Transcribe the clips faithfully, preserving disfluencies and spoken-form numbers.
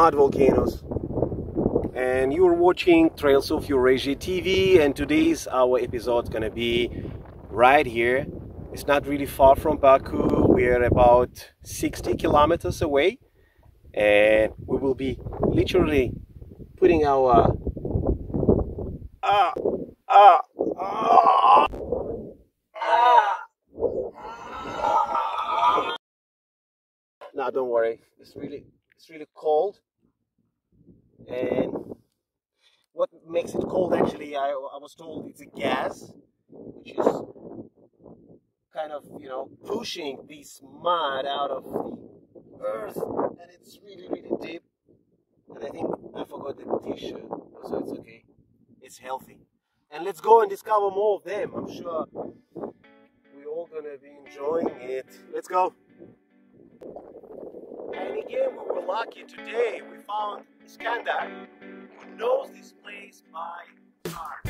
mud volcanoes. And you're watching Trails of Eurasia T V, and today's our episode gonna be right here. It's not really far from Baku. We're about sixty kilometers away, and we will be literally putting our ah ah ah ah. No, don't worry. It's really it's really cold. And what makes it cold, actually, I, I was told it's a gas, which is kind of, you know, pushing this mud out of the earth, and it's really, really deep. And I think I forgot the t-shirt, so it's okay. It's healthy. And let's go and discover more of them. I'm sure we're all gonna be enjoying it. Let's go. And again, we were lucky today. We found Iskandar, who knows this place by heart.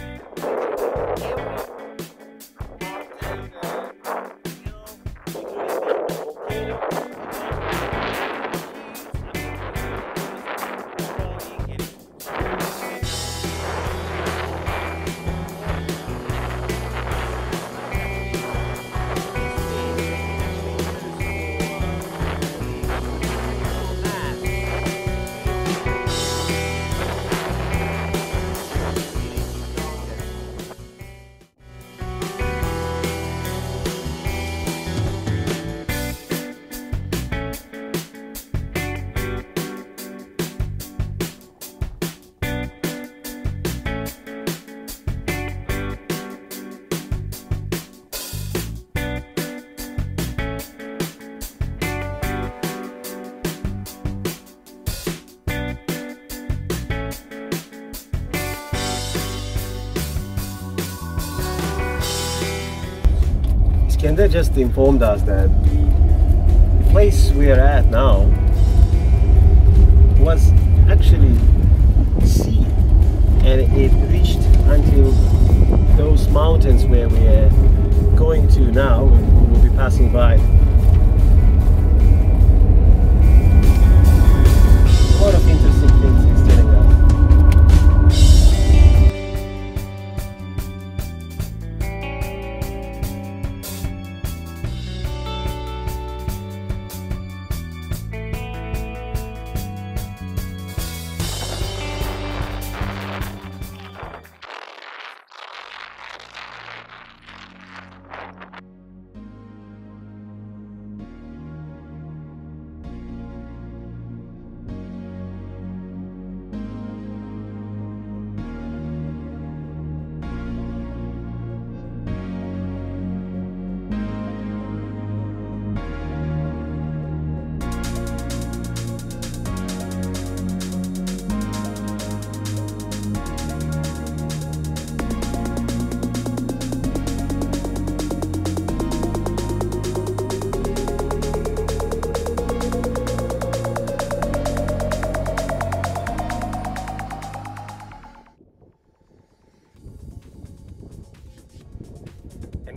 Iskandar just informed us that the place we are at now was actually sea, and it reached until those mountains where we are going to now, we will be passing by. A lot of interesting things it's telling us.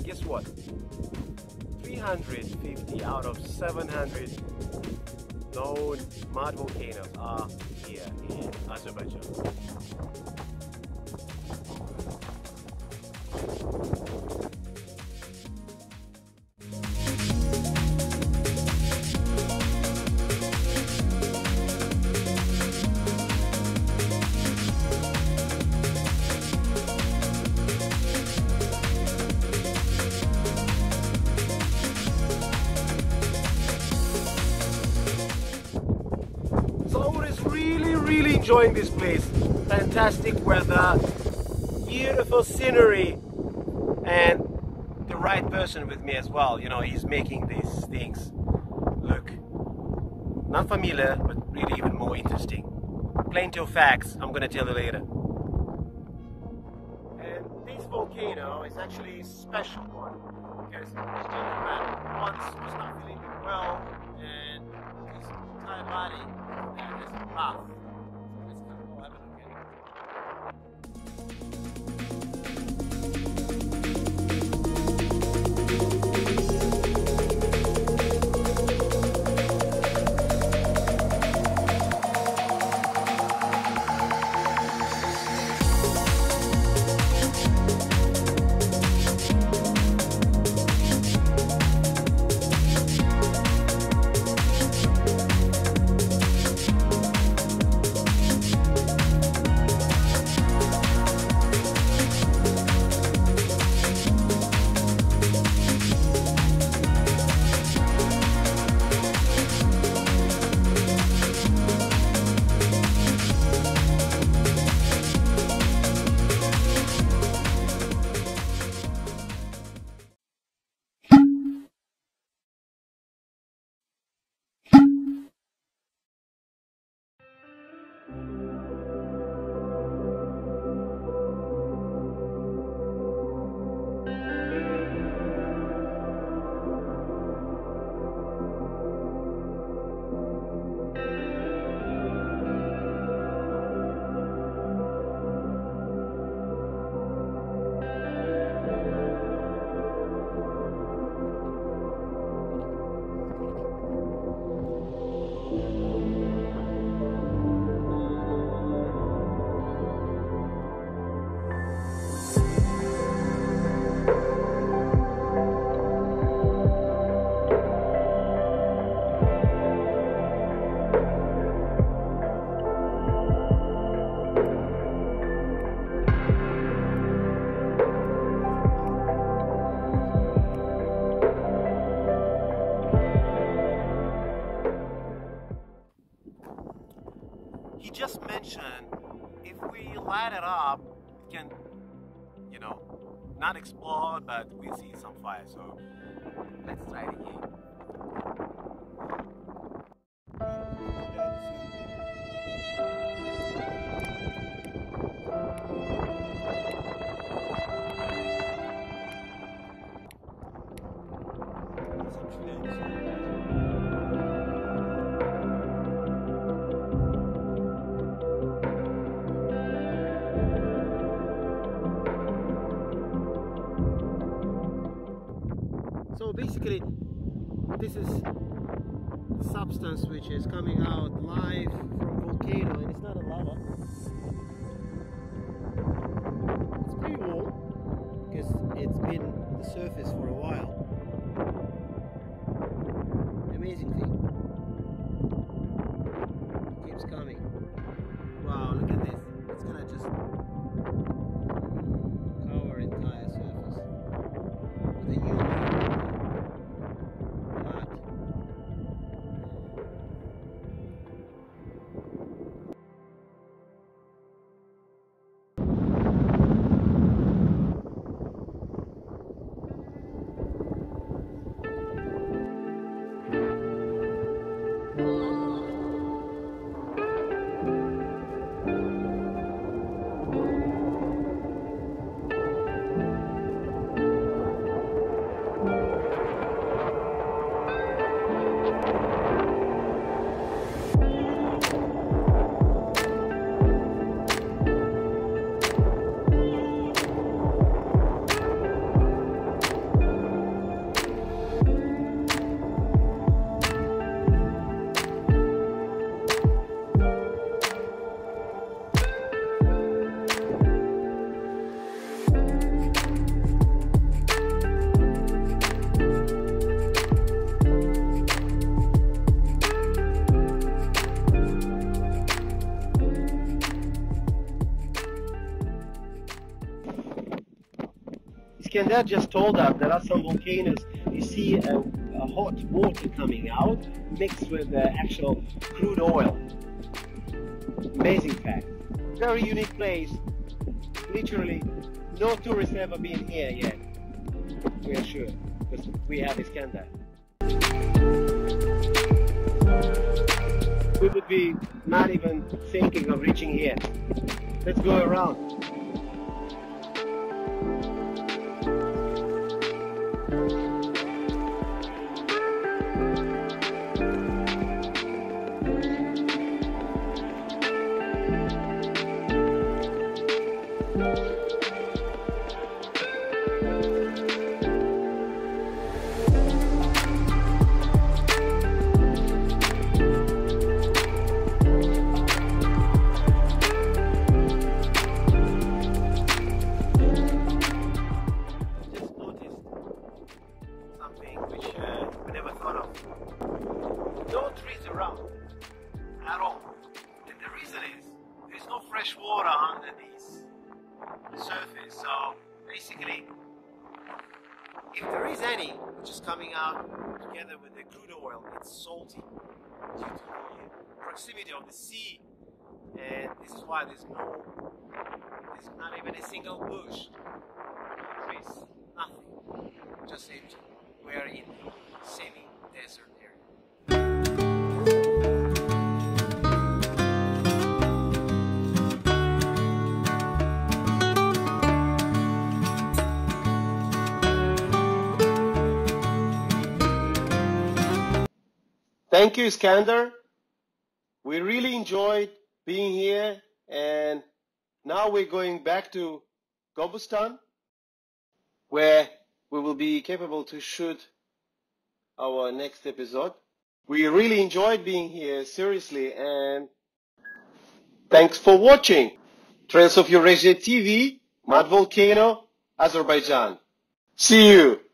Guess what? three hundred fifty out of seven hundred known mud volcanoes are here in Azerbaijan. Enjoying this place, fantastic weather, beautiful scenery, and the right person with me as well. You know, he's making these things look not familiar, but really even more interesting. Plenty of facts, I'm gonna tell you later. And this volcano is actually a special one, because this gentleman once was not feeling well, and his entire body had this path. just mentioned, if we light it up, it can, you know, not explode, but we see some fire. So let's try it again. So basically, this is the substance which is coming out live from volcano, and it's not a lava. It's pretty warm because it's been on the surface for a while. Amazing thing. It keeps coming. Wow, look at this. It's gonna just cover entire surface with a new. Iskandar just told us there are some volcanoes. You see a, a hot water coming out mixed with the actual crude oil. Amazing fact. Very unique place. Literally, no tourist ever been here yet. We are sure because we have Iskandar. We would be not even thinking of reaching here. Let's go around. If there is any, which is coming out together with the crude oil, it's salty due to the proximity of the sea, and this is why there's no, there's not even a single bush, trees, nothing, just empty. We are in a semi-desert area. Thank you, Iskandar. We really enjoyed being here, and now we're going back to Gobustan, where we will be capable to shoot our next episode. We really enjoyed being here, seriously, and thanks for watching. Trails of Eurasia T V, Mud Volcano, Azerbaijan. See you.